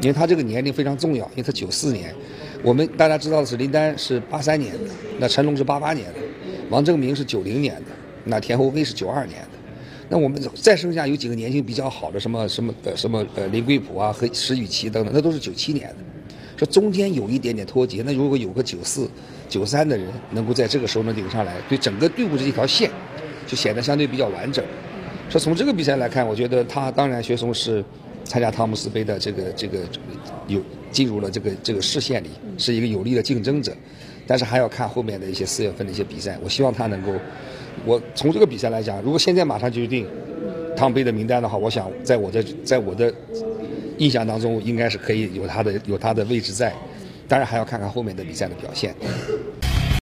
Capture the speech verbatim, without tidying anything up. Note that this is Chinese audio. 因为他这个年龄非常重要，因为他九四年，我们大家知道的是林丹是八三年的，那陈龙是八八年的，王正明是九零年的，那田晖飞是九二年的。那我们再剩下有几个年龄比较好的，什么什么呃什么呃林贵普啊和石宇奇等等，那都是九七年的。说中间有一点点脱节，那如果有个九四、九三的人能够在这个时候能顶上来，对整个队伍这一条线就显得相对比较完整。说从这个比赛来看，我觉得他当然学松是参加汤姆斯杯的这个这个有进入了这个这个视线里，是一个有力的竞争者，但是还要看后面的一些四月份的一些比赛。我希望他能够。我从这个比赛来讲，如果现在马上就定汤杯的名单的话，我想在我的在我的印象当中，应该是可以有他的有他的位置在，当然还要看看后面的比赛的表现。